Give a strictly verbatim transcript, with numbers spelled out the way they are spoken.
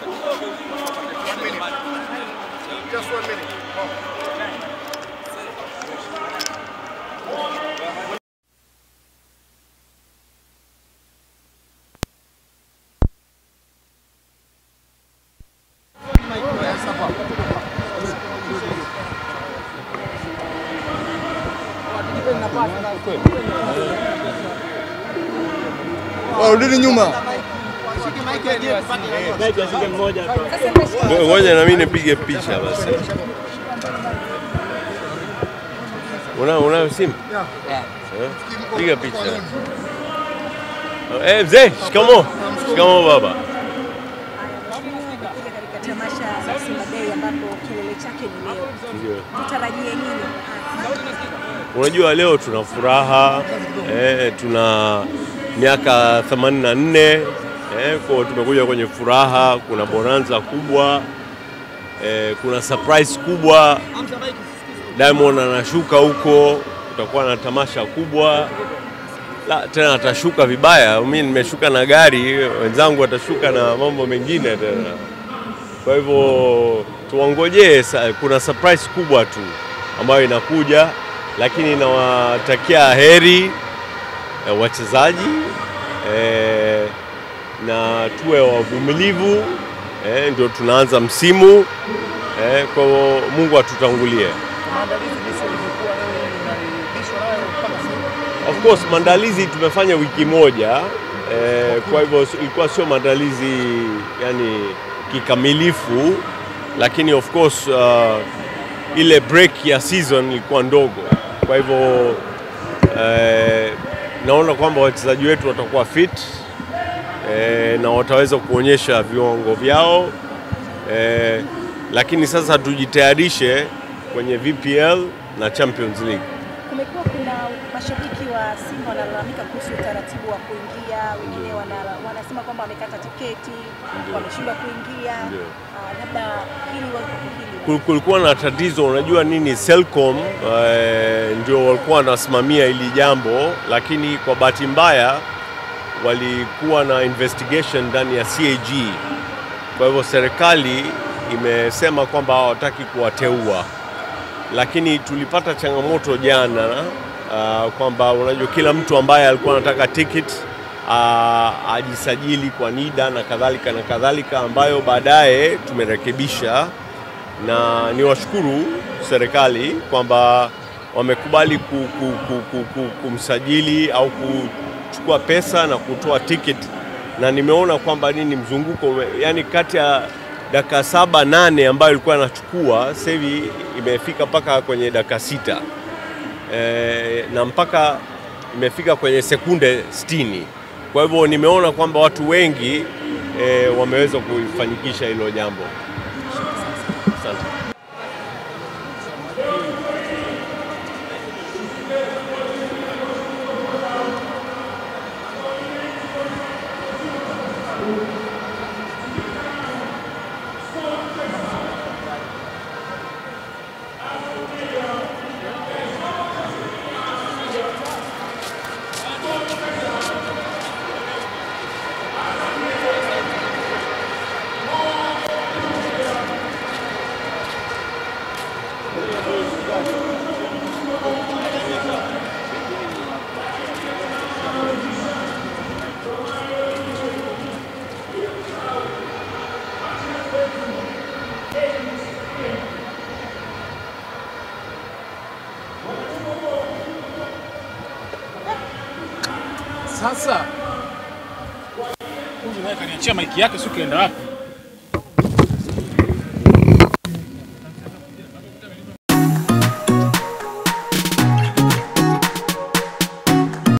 One minute. Just one minute. Oh. Warudi nyuma. Ngoja na mimi nipige picha basi. Una una simu? Eh. Piga picha. Eh, mzee, shikamoo. Shikamoo baba. Unajua leo tuna furaha, eh, tuna miaka themanini na nne, eh, kwa tumekuja kwenye furaha, kuna bonanza kubwa, eh, kuna surprise kubwa. Diamond anashuka huko, utakuwa na tamasha kubwa. La, tena atashuka vibaya, mimi nimeshuka na gari, wenzangu watashuka na mambo mengine tena. Kwa hivyo tuangoje, kuna surprise kubwa tu ambayo inakuja. Lakini nawatakia heri eh, wachezaji eh, na tuwe wavumilivu, eh, ndio tunaanza msimu, eh, kwa Mungu atutangulie. Of course maandalizi tumefanya wiki moja, eh, kwa hivyo ilikuwa sio maandalizi yani kikamilifu, lakini of course uh, ile break ya season ilikuwa ndogo. Kwa hivyo eh, naona kwamba wachezaji wetu watakuwa fit eh, na wataweza kuonyesha viwango vyao eh, lakini sasa tujitayarishe kwenye V P L na Champions League. Kumekuwa kuna mashabiki wa Simba wanalalamika kuhusu utaratibu wa kuingia, wengine wanasema kwamba wamekata tiketi, wameshindwa kuingia. Labda hili wao kulikuwa na tatizo, unajua nini, Selcom eh, ndio walikuwa wanasimamia hili jambo, lakini kwa bahati mbaya walikuwa na investigation ndani ya C A G. Kwa hivyo serikali imesema kwamba hawataki kuwateua. Lakini tulipata changamoto jana uh, kwamba unajua kila mtu ambaye alikuwa anataka ticket uh, ajisajili kwa NIDA na kadhalika na kadhalika, ambayo baadaye tumerekebisha, na niwashukuru serikali kwamba wamekubali ku, ku, ku, ku, ku, kumsajili au kuchukua pesa na kutoa ticket. Na nimeona kwamba nini mzunguko yani kati ya dakika saba nane ambayo ilikuwa anachukua sasa hivi imefika paka kwenye dakika sita e, na mpaka imefika kwenye sekunde sitini. Kwa hivyo nimeona kwamba watu wengi e, wameweza kufanikisha hilo jambo. Asante. Sasa. Kuja naye kaniachia maiki yake, sio kaenda wapi?